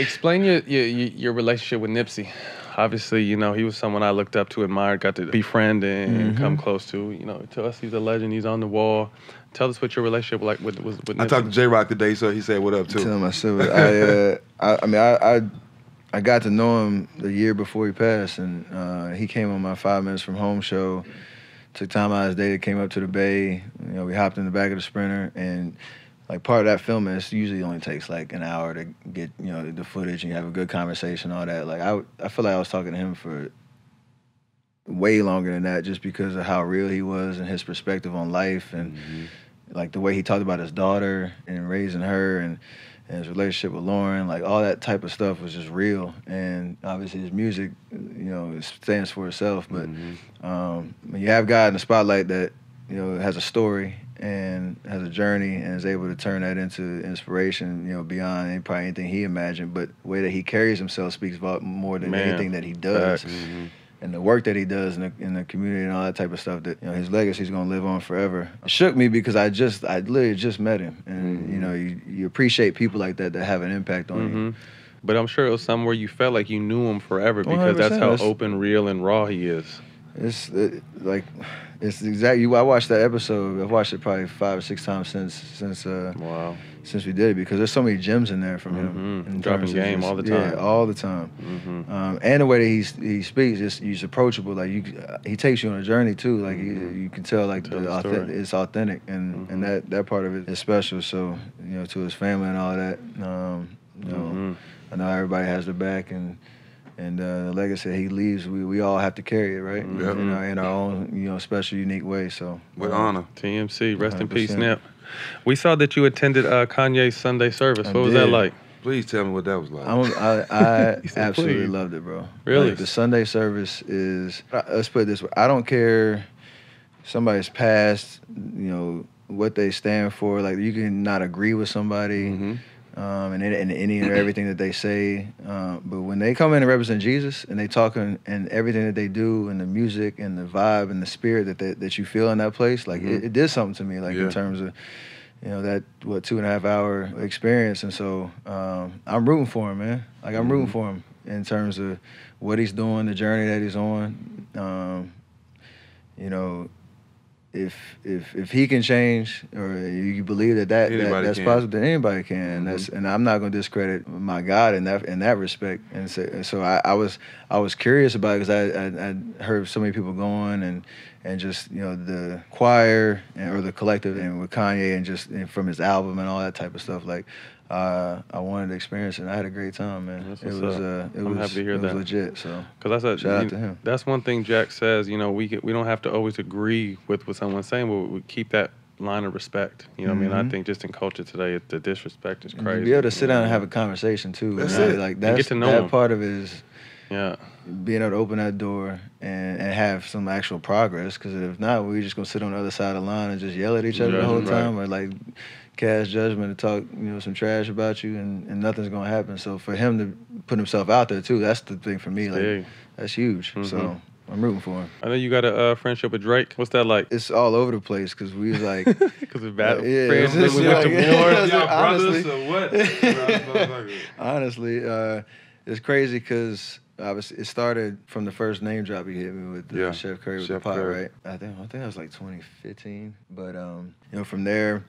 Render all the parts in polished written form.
Explain your relationship with Nipsey. Obviously, you know, he was someone I looked up to, admired, got to befriend and come close to. You know, to us, he's a legend. He's on the wall. Tell us what your relationship like with Nipsey. I talked to J-Rock today, so he said, what up, too? Tell him I said, I mean, I got to know him the year before he passed, and he came on my 5 Minutes From Home show, took time out of his day, came up to the Bay. You know, we hopped in the back of the Sprinter, and like part of that filming, it usually only takes like an hour to get, you know, the footage and you have a good conversation, all that. Like I feel like I was talking to him for way longer than that, just because of how real he was and his perspective on life and like the way he talked about his daughter and raising her and his relationship with Lauren. Like all that type of stuff was just real. And obviously his music, you know, it stands for itself. But when you have a guy in the spotlight that, you know, has a story and has a journey and is able to turn that into inspiration, you know, beyond probably anything he imagined, but the way that he carries himself speaks about more than anything that he does. And the work that he does in the community and all that type of stuff, that, you know, his legacy's gonna live on forever. It shook me because I literally just met him. And you know, you appreciate people like that that have an impact on you. But I'm sure it was somewhere you felt like you knew him forever because 100%. That's how open, real, and raw he is. It's exactly. I watched that episode. I've watched it probably 5 or 6 times since we did it, because there's so many gems in there from him. Dropping game all the time. Yeah, all the time. And the way that he speaks, he's approachable. Like he takes you on a journey too. Like you can tell like it's authentic, and and that part of it is special. So, you know, to his family and all that. You know, I know everybody has their back, and the legacy he leaves, we all have to carry it, right? In our own, you know, special, unique way. So with honor, TMC, rest 100%. In peace, Nip. We saw that you attended Kanye's Sunday Service. What was that like? Please tell me what that was like. I absolutely loved it, bro. Really, like, the Sunday Service is. Let's put it this way: I don't care somebody's past, you know, what they stand for. Like, you can not agree with somebody. And any and everything that they say, but when they come in and represent Jesus and they talk and everything that they do and the music and the vibe and the spirit that you feel in that place, like it did something to me, like in terms of, you know, that 2.5-hour experience. And so I'm rooting for him, man. Like I'm rooting for him in terms of what he's doing, the journey that he's on. You know, if he can change, or you believe that's possible, then anybody can. And I'm not gonna discredit my God in that respect. And so I was curious about it, because I heard so many people going and just, you know, the choir or the collective and with Kanye and from his album and all that type of stuff. Like I wanted to experience it, and I had a great time, man. I'm happy to hear that. It was legit, so. Cause shout out to him. That's one thing Jack says, you know, we don't have to always agree with what someone's saying, but we keep that line of respect. You know what I mean? I think just in culture today, the disrespect is crazy. And to be able to sit down and have a conversation, too. That's it. Like, that's, get to know that him. Part of it is being able to open that door and have some actual progress, because if not, we're just going to sit on the other side of the line and just yell at each other the whole time, or like cast judgment and talk, you know, some trash about you, and nothing's gonna happen. So for him to put himself out there too, that's the thing for me. Like, that's huge. So I'm rooting for him. I know you got a friendship with Drake. What's that like? It's all over the place, because we was like, because we battled friends. We went to war. Honestly, it's crazy, because obviously it started from the first name drop he hit me with, Chef Curry with Chef the pot, Curry. Right? I think that was like 2015. But you know, from there.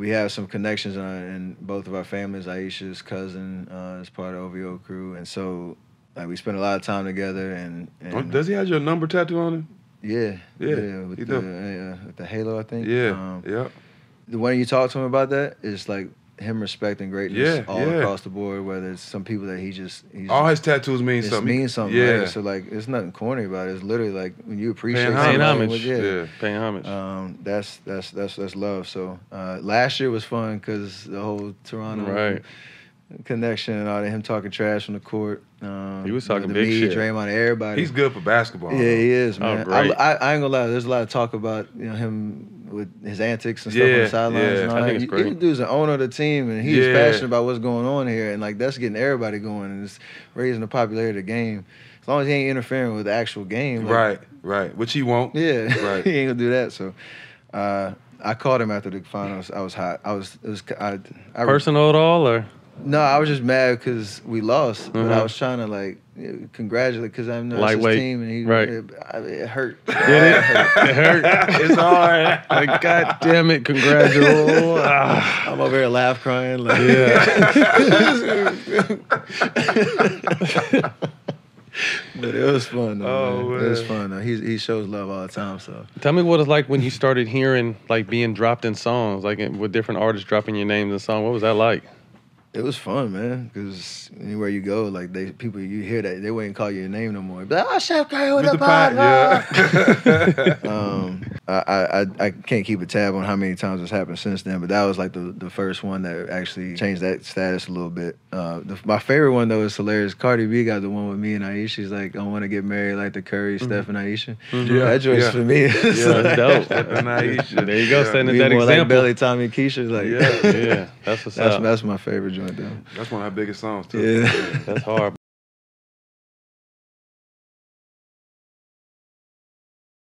We have some connections in both of our families. Aisha's cousin is part of OVO crew, and so like we spent a lot of time together. And does he have your number tattoo on him? Yeah, with the halo, I think. The one you talk to him about that is like him respecting greatness all across the board. Whether it's some people that he's all his tattoos mean something. Mean something. Yeah. Right? So like, it's nothing corny about it. It's literally like when you appreciate paying homage. Paying homage. That's love. So last year was fun, because the whole Toronto connection and all that. Him talking trash on the court. He was talking big shit. Draymond, everybody. He's good for basketball. Yeah, he is, man. Oh, great. I ain't gonna lie. There's a lot of talk about, you know, him with his antics and stuff on the sidelines and all that. The dude's an owner of the team, and he's passionate about what's going on here, and like that's getting everybody going, and it's raising the popularity of the game. As long as he ain't interfering with the actual game. Like, right. Which he won't. He ain't gonna do that. So I called him after the finals. I was hot. I was personal at all, or No, I was just mad because we lost. Mm-hmm. But I was trying to, like, congratulate, because I know it's his team. And he, right. It hurt. Did it? It hurt. It's hard. Like, God damn it, congratulate. I'm over here laugh crying. Like, yeah. But it was fun, though. Oh, man. It was fun, though. He shows love all the time, so. Tell me what it's like when you started hearing, like, being dropped in songs, like, with different artists dropping your names in songs. What was that like? It was fun, man, because anywhere you go, like, people, you hear that, they wouldn't call you your name no more. Be like, oh, Chef Curry, what about that? Yeah. I can't keep a tab on how many times it's happened since then, but that was, like, the first one that actually changed that status a little bit. My favorite one, though, is hilarious. Cardi B got the one with me and Aisha. She's like, I want to get married like the Curry, Steph, and Aisha. Mm-hmm. Yeah, that joint's for me. Yeah, that's dope. Steph and Aisha. There you go, setting that example. Like Billy, Tommy, and Keisha. Like, yeah, that's what's up. That's my favorite joint. That's one of our biggest songs, too. Yeah. That's hard.